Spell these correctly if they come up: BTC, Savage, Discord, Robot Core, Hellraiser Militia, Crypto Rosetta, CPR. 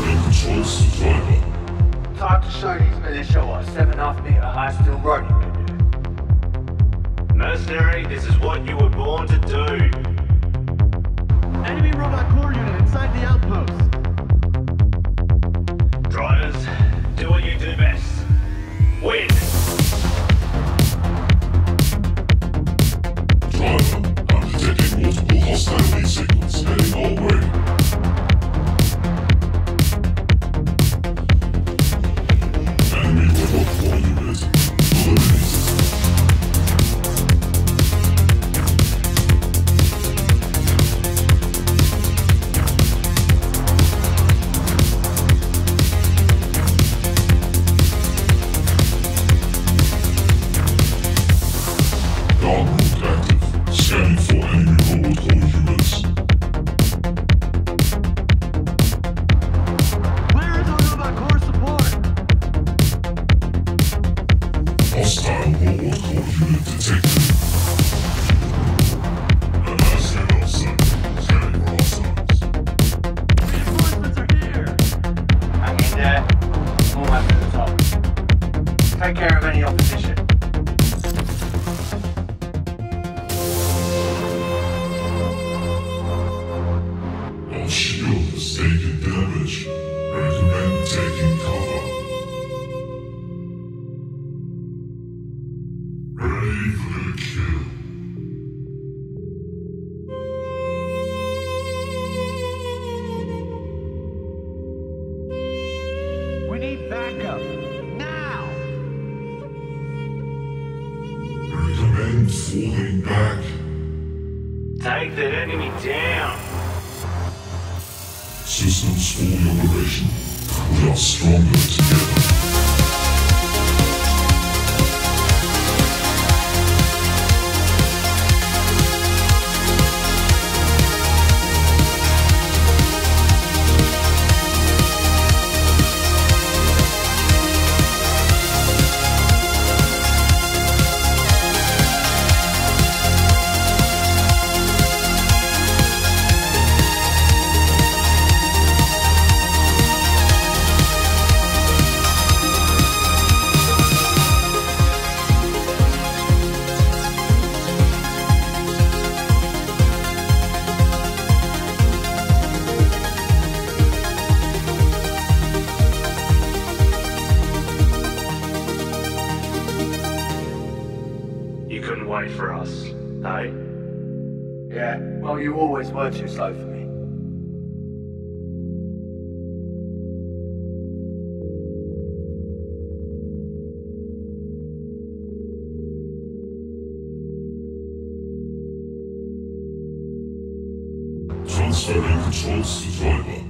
Enemy choice driver. Time to show these militia what a 7.5 meter high steel rodent can do. Mercenary, this is what you were born to do. Enemy robot core unit inside the outpost. Drivers, do what you do best. Win! Driver, I'm detecting multiple hostile lead signals heading our way. Falling back. Take that enemy down. Systems fully operational. We are stronger together. Were too slow for me. Transferring controls to driver.